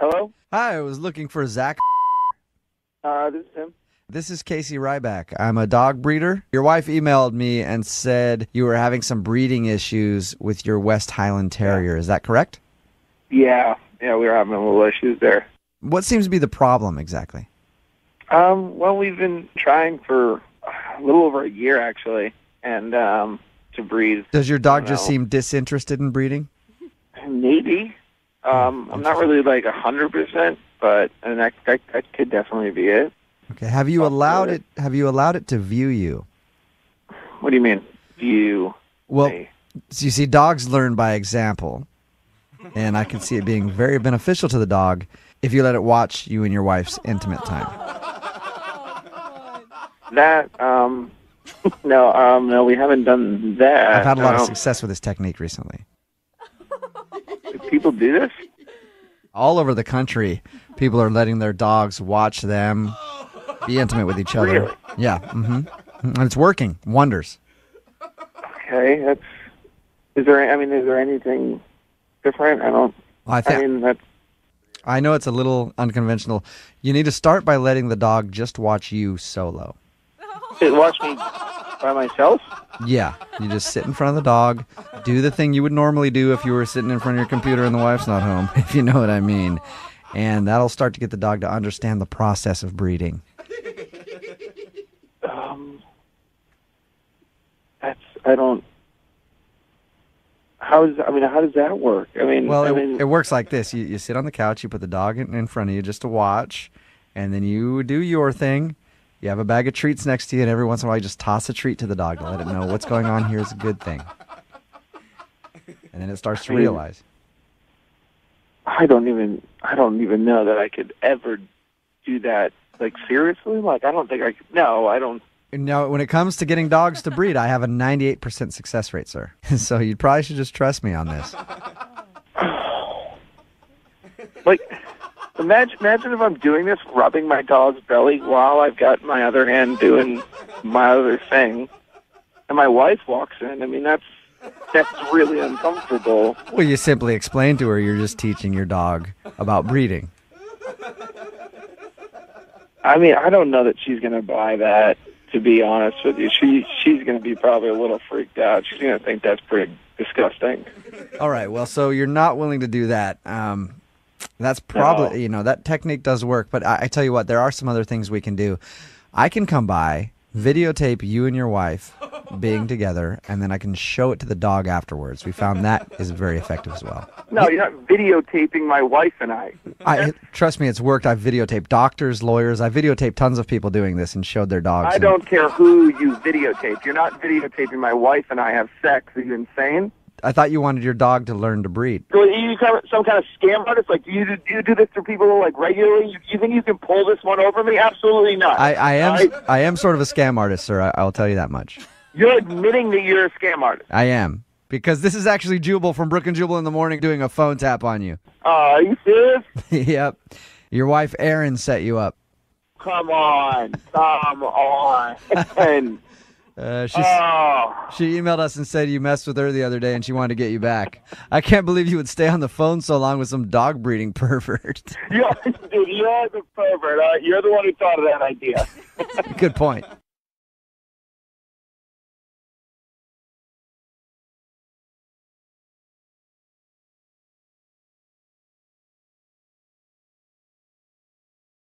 Hello? Hi, I was looking for Zach. This is him. This is Casey Ryback. I'm a dog breeder. Your wife emailed me and said you were having some breeding issues with your West Highland Terrier. Is that correct? Yeah, we were having a little issues there. What seems to be the problem exactly? Well, we've been trying for a little over a year, actually, and to breed. Does your dog just seem disinterested in breeding? Maybe. I'm not really 100%, but that could definitely be it. Okay. Have you allowed it to view you? What do you mean, view? Well, so you see, dogs learn by example, and I can see it being very beneficial to the dog if you let it watch you and your wife's intimate time. No, we haven't done that. I've had a lot of success with this technique recently. Do people do this? All over the country, people are letting their dogs watch them, be intimate with each other. Really? Yeah. Mm-hmm. It's working wonders. Okay. Is there anything different? I know it's a little unconventional. You need to start by letting the dog just watch you solo. It watch me by myself? Yeah. You just sit in front of the dog, do the thing you would normally do if you were sitting in front of your computer and the wife's not home, if you know what I mean. And that'll start to get the dog to understand the process of breeding. How does that work? It works like this. You sit on the couch, you put the dog in front of you just to watch, and then you do your thing. You have a bag of treats next to you, and every once in a while you just toss a treat to the dog to let it know what's going on here is a good thing. And then it starts to realize. I don't even know that I could ever do that. Seriously? I don't think I could. No, I don't. No, when it comes to getting dogs to breed, I have a 98% success rate, sir. So you probably should just trust me on this. Imagine if I'm doing this, rubbing my dog's belly while I've got my other hand doing my other thing, and my wife walks in. That's really uncomfortable. Well, you simply explain to her you're just teaching your dog about breeding. I don't know that she's going to buy that, to be honest with you. She's going to be probably a little freaked out. She's going to think that's pretty disgusting. All right, well, so you're not willing to do that. That's probably, that technique does work. But I tell you what, there are some other things we can do. I can come by, videotape you and your wife being together, and then I can show it to the dog afterwards. We found that is very effective as well. No, you're not videotaping my wife and I. Trust me, it's worked. I've videotaped doctors, lawyers. I videotaped tons of people doing this and showed their dogs. I don't care who you videotape. You're not videotaping my wife and I have sex. Are you insane? I thought you wanted your dog to learn to breed. So are you some kind of scam artist? Do you do this to people regularly? You think you can pull this one over me? Absolutely not. I am sort of a scam artist, sir. I'll tell you that much. You're admitting that you're a scam artist. I am, because this is actually Jubal from Brooke and Jubal in the Morning doing a phone tap on you. Are you serious? Yep. Your wife Erin set you up. Come on. She emailed us and said you messed with her the other day and she wanted to get you back. I can't believe you would stay on the phone so long with some dog breeding pervert. Dude, you're the pervert. You're the one who thought of that idea. Good point.